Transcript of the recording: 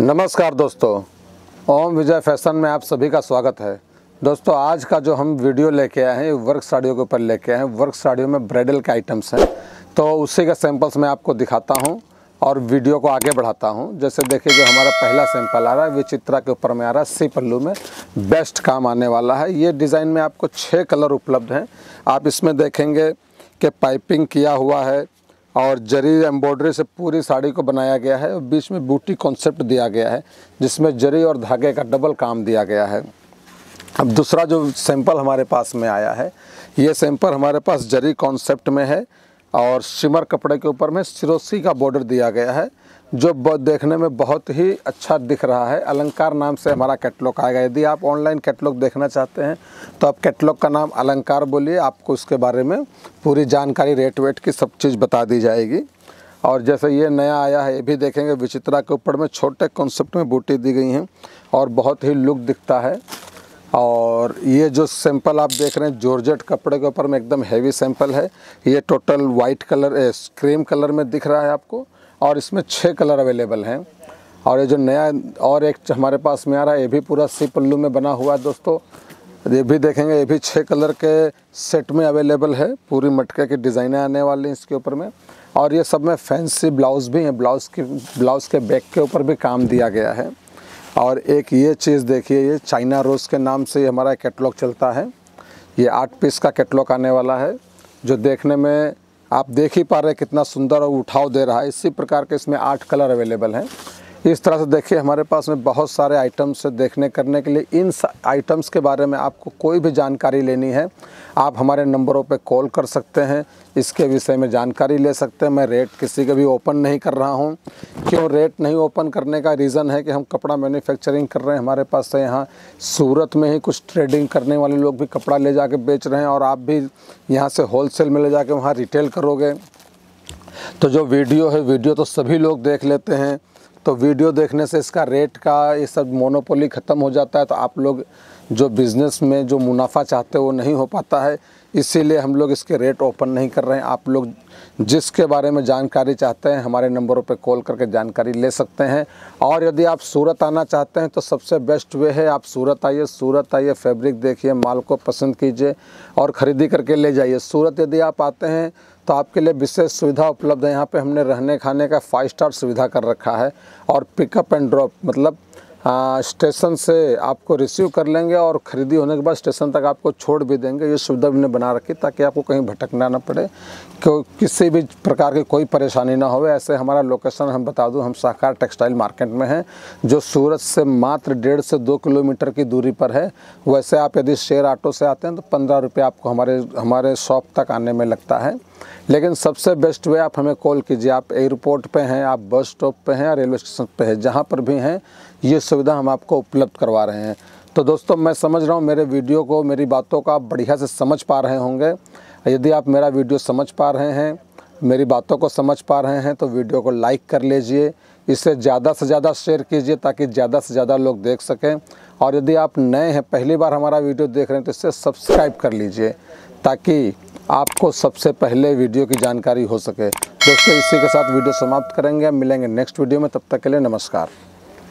नमस्कार दोस्तों, ओम विजय फैशन में आप सभी का स्वागत है। दोस्तों आज का जो हम वीडियो लेके आए हैं वर्क साड़ियों के ऊपर लेके आए हैं। वर्क साड़ियों में ब्राइडल के आइटम्स हैं तो उसी के सैंपल्स मैं आपको दिखाता हूं और वीडियो को आगे बढ़ाता हूं। जैसे देखिए जो हमारा पहला सैंपल आ रहा है विचित्रा के ऊपर में आ रहा है, सी पल्लू में बेस्ट काम आने वाला है। ये डिज़ाइन में आपको 6 कलर उपलब्ध हैं। आप इसमें देखेंगे कि पाइपिंग किया हुआ है और जरी एम्ब्रॉयडरी से पूरी साड़ी को बनाया गया है और बीच में बूटी कॉन्सेप्ट दिया गया है जिसमें जरी और धागे का डबल काम दिया गया है। अब दूसरा जो सैंपल हमारे पास में आया है, ये सैंपल हमारे पास जरी कॉन्सेप्ट में है और शिमर कपड़े के ऊपर में सिरोसी का बॉर्डर दिया गया है जो देखने में बहुत ही अच्छा दिख रहा है। अलंकार नाम से हमारा कैटलॉग आएगा। यदि आप ऑनलाइन कैटलॉग देखना चाहते हैं तो आप कैटलॉग का नाम अलंकार बोलिए, आपको उसके बारे में पूरी जानकारी रेट वेट की सब चीज़ बता दी जाएगी। और जैसे ये नया आया है ये भी देखेंगे विचित्रा के ऊपर में, छोटे कॉन्सेप्ट में बूटी दी गई हैं और बहुत ही लुक दिखता है। और ये जो सैंपल आप देख रहे हैं जॉर्जेट कपड़े के ऊपर में एकदम हैवी सैंपल है। ये total white colour cream colour में दिख रहा है आपको और इसमें 6 कलर अवेलेबल हैं। और ये जो नया और एक हमारे पास में आ रहा है ये भी पूरा सी पल्लू में बना हुआ है। दोस्तों ये भी देखेंगे, ये भी 6 कलर के सेट में अवेलेबल है। पूरी मटके की डिज़ाइनें आने वाली हैं इसके ऊपर में। और ये सब में फैंसी ब्लाउज़ भी हैं, ब्लाउज़ के बैक के ऊपर भी काम दिया गया है। और एक ये चीज़ देखिए, ये चाइना रोज के नाम से हमारा कैटलॉग चलता है। ये 8 पीस का कैटलॉग आने वाला है जो देखने में आप देख ही पा रहे हैं कितना सुंदर और उठाव दे रहा है। इसी प्रकार के इसमें 8 कलर अवेलेबल हैं। इस तरह से देखिए हमारे पास में बहुत सारे आइटम्स देखने करने के लिए। इन आइटम्स के बारे में आपको कोई भी जानकारी लेनी है आप हमारे नंबरों पे कॉल कर सकते हैं, इसके विषय में जानकारी ले सकते हैं। मैं रेट किसी का भी ओपन नहीं कर रहा हूँ। क्यों रेट नहीं ओपन करने का रीज़न है कि हम कपड़ा मैन्युफैक्चरिंग कर रहे हैं। हमारे पास से यहाँ सूरत में ही कुछ ट्रेडिंग करने वाले लोग भी कपड़ा ले जा कर बेच रहे हैं और आप भी यहाँ से होलसेल में ले जा कर वहाँ रिटेल करोगे तो जो वीडियो है, वीडियो तो सभी लोग देख लेते हैं तो वीडियो देखने से इसका रेट का ये सब मोनोपोली ख़त्म हो जाता है। तो आप लोग जो बिज़नेस में जो मुनाफा चाहते हो वो नहीं हो पाता है, इसीलिए हम लोग इसके रेट ओपन नहीं कर रहे हैं। आप लोग जिसके बारे में जानकारी चाहते हैं हमारे नंबरों पे कॉल करके जानकारी ले सकते हैं। और यदि आप सूरत आना चाहते हैं तो सबसे बेस्ट वे है आप सूरत आइए, फैब्रिक देखिए, माल को पसंद कीजिए और ख़रीदी करके ले जाइए। सूरत यदि आप आते हैं तो आपके लिए विशेष सुविधा उपलब्ध है। यहाँ पे हमने रहने खाने का 5 स्टार सुविधा कर रखा है और पिकअप एंड ड्रॉप मतलब स्टेशन से आपको रिसीव कर लेंगे और ख़रीदी होने के बाद स्टेशन तक आपको छोड़ भी देंगे। ये सुविधा हमने बना रखी ताकि आपको कहीं भटकना ना पड़े, किसी भी प्रकार की कोई परेशानी ना हो। ऐसे हमारा लोकेशन हम बता दूं, हम साकार टेक्सटाइल मार्केट में हैं जो सूरत से मात्र 1.5 से 2 किलोमीटर की दूरी पर है। वैसे आप यदि शेयर ऑटो से आते हैं तो 15 रुपये आपको हमारे शॉप तक आने में लगता है। लेकिन सबसे बेस्ट वे आप हमें कॉल कीजिए। आप एयरपोर्ट पे हैं, आप बस स्टॉप पे हैं, रेलवे स्टेशन पे हैं, जहाँ पर भी हैं ये सुविधा हम आपको उपलब्ध करवा रहे हैं। तो दोस्तों मैं समझ रहा हूँ मेरे वीडियो को, मेरी बातों को आप बढ़िया से समझ पा रहे होंगे। यदि आप मेरा वीडियो समझ पा रहे हैं, मेरी बातों को समझ पा रहे हैं तो वीडियो को लाइक कर लीजिए, इसे ज़्यादा से ज़्यादा शेयर कीजिए ताकि ज़्यादा से ज़्यादा लोग देख सकें। और यदि आप नए हैं, पहली बार हमारा वीडियो देख रहे हैं तो इसे सब्सक्राइब कर लीजिए ताकि आपको सबसे पहले वीडियो की जानकारी हो सके। दोस्तों इसी के साथ वीडियो समाप्त करेंगे, मिलेंगे नेक्स्ट वीडियो में, तब तक के लिए नमस्कार।